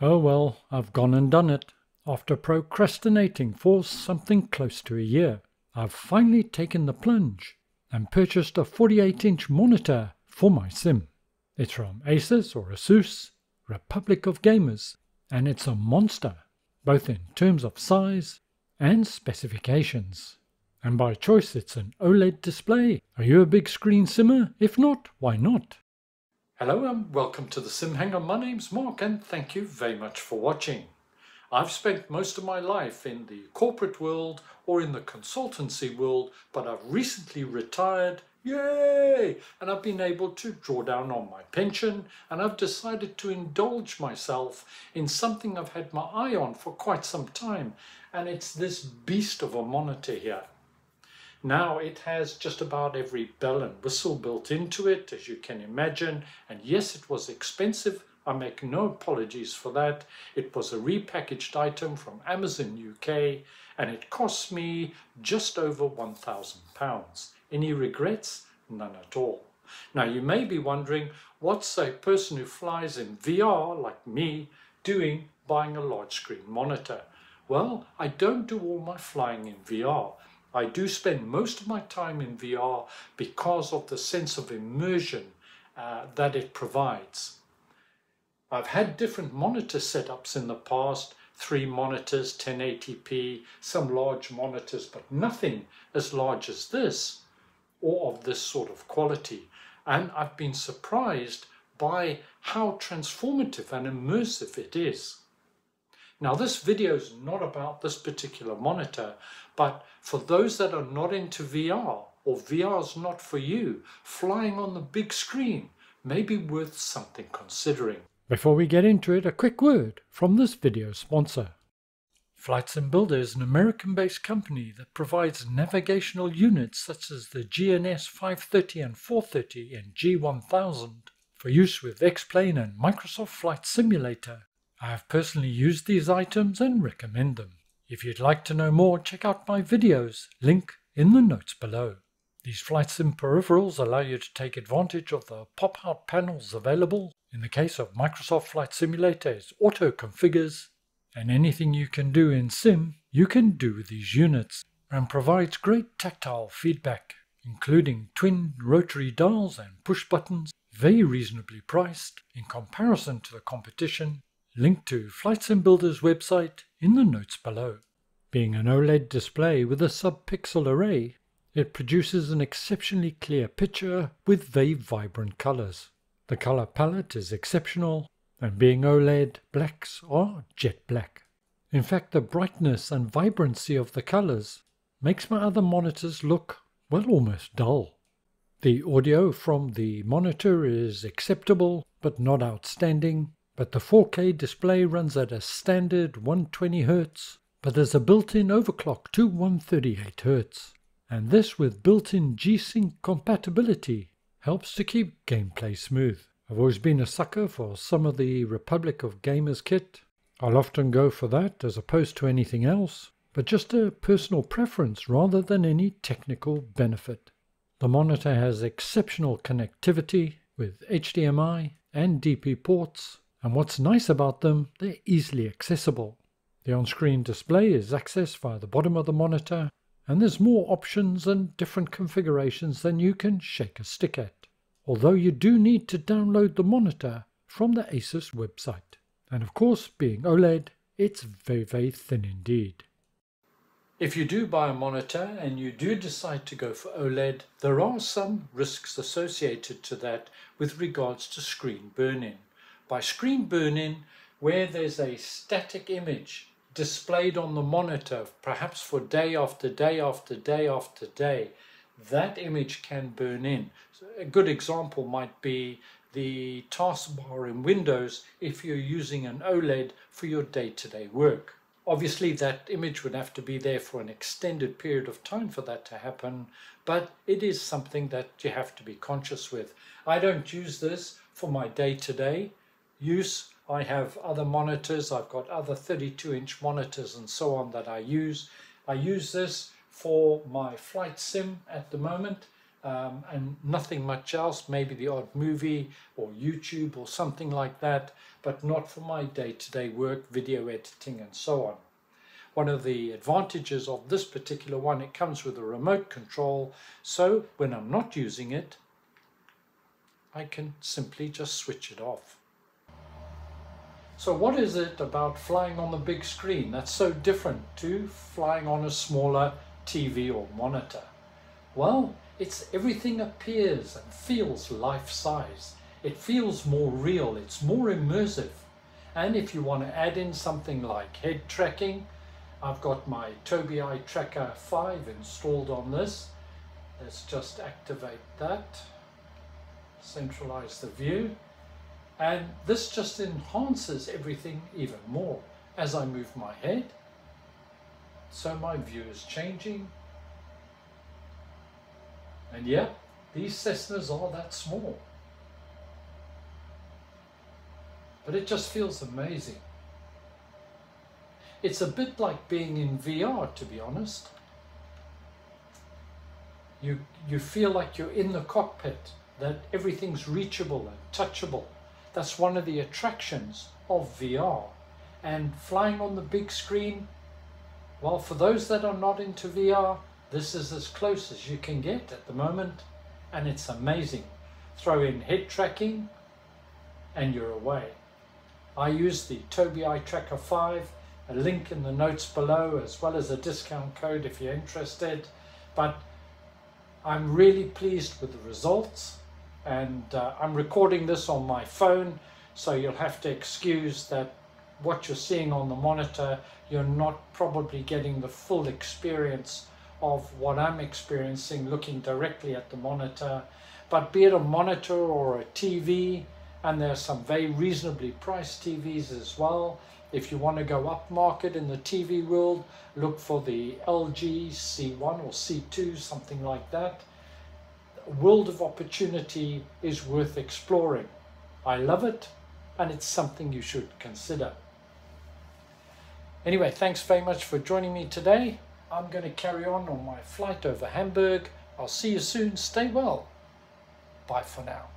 Oh well, I've gone and done it. After procrastinating for something close to a year, I've finally taken the plunge and purchased a 48-inch monitor for my sim. It's from ASUS or ASUS, Republic of Gamers, and it's a monster, both in terms of size and specifications. And by choice it's an OLED display. Are you a big screen simmer? If not, why not? Hello and welcome to the SimHanger. My name's Mark and thank you very much for watching. I've spent most of my life in the corporate world or in the consultancy world, but I've recently retired, yay! And I've been able to draw down on my pension and I've decided to indulge myself in something I've had my eye on for quite some time, and it's this beast of a monitor here. Now it has just about every bell and whistle built into it, as you can imagine, and yes, it was expensive. I make no apologies for that. It was a repackaged item from Amazon UK and it cost me just over £1,000. Any regrets? None at all. Now you may be wondering, what's a person who flies in VR like me doing buying a large screen monitor? Well, I don't do all my flying in VR. I do spend most of my time in VR because of the sense of immersion that it provides. I've had different monitor setups in the past, 3 monitors, 1080p, some large monitors, but nothing as large as this or of this sort of quality. And I've been surprised by how transformative and immersive it is. Now this video is not about this particular monitor, but for those that are not into VR or VR's not for you, flying on the big screen may be worth something considering. Before we get into it, a quick word from this video sponsor. Flight Sim Builder is an American-based company that provides navigational units such as the GNS 530 and 430 and G1000 for use with X Plane and Microsoft Flight Simulator. I have personally used these items and recommend them. If you'd like to know more, check out my videos, link in the notes below. These Flight Sim peripherals allow you to take advantage of the pop-out panels available. In the case of Microsoft Flight Simulator, it auto configures, and anything you can do in Sim, you can do with these units, and provides great tactile feedback, including twin rotary dials and push buttons, very reasonably priced in comparison to the competition. Link to Flight Sim Builder's website in the notes below. Being an OLED display with a sub-pixel array, it produces an exceptionally clear picture with very vibrant colours. The color palette is exceptional, and being OLED, blacks are jet black. In fact, the brightness and vibrancy of the colors makes my other monitors look, well, almost dull. The audio from the monitor is acceptable, but not outstanding, but the 4K display runs at a standard 120Hz, but there's a built-in overclock to 138Hz, and this with built-in G-Sync compatibility helps to keep gameplay smooth. I've always been a sucker for some of the Republic of Gamers kit. I'll often go for that as opposed to anything else, but just a personal preference rather than any technical benefit. The monitor has exceptional connectivity with HDMI and DP ports, and what's nice about them, they're easily accessible. The on-screen display is accessed via the bottom of the monitor, and there's more options and different configurations than you can shake a stick at, although you do need to download the monitor from the ASUS website. And of course, being OLED, it's very, very thin indeed. If you do buy a monitor and you do decide to go for OLED, there are some risks associated to that with regards to screen burn-in. By screen burn-in, where there's a static image displayed on the monitor, perhaps for day after day after day after day, that image can burn in. So a good example might be the taskbar in Windows if you're using an OLED for your day-to-day work. Obviously that image would have to be there for an extended period of time for that to happen, but it is something that you have to be conscious with. I don't use this for my day-to-day use. I have other monitors, I've got other 32-inch monitors and so on that I use. I use this for my flight sim at the moment, and nothing much else, maybe the odd movie or YouTube or something like that, but not for my day-to-day work, video editing and so on. One of the advantages of this particular one, it comes with a remote control, so when I'm not using it, I can simply just switch it off. So what is it about flying on the big screen that's so different to flying on a smaller TV or monitor? Well, it's everything appears and feels life-size. It feels more real, it's more immersive. And if you want to add in something like head tracking, I've got my Tobii Eye Tracker 5 installed on this. Let's just activate that, centralize the view, and this just enhances everything even more. As I move my head, so my view is changing. And yeah, these Cessnas are that small. But it just feels amazing. It's a bit like being in VR, to be honest. You feel like you're in the cockpit, that everything's reachable and touchable. That's one of the attractions of VR. And flying on the big screen, well, for those that are not into VR, this is as close as you can get at the moment, and it's amazing. Throw in head tracking and you're away. I use the Tobii Eye Tracker 5, a link in the notes below as well as a discount code if you're interested, but I'm really pleased with the results, and I'm recording this on my phone, so you'll have to excuse that what you're seeing on the monitor, you're not probably getting the full experience of what I'm experiencing looking directly at the monitor. But be it a monitor or a TV, and there are some very reasonably priced TVs as well. If you want to go upmarket in the TV world, look for the LG C1 or C2, something like that. A world of opportunity is worth exploring. I love it, and it's something you should consider. Anyway, thanks very much for joining me today. I'm going to carry on my flight over Hamburg. I'll see you soon. Stay well. Bye for now.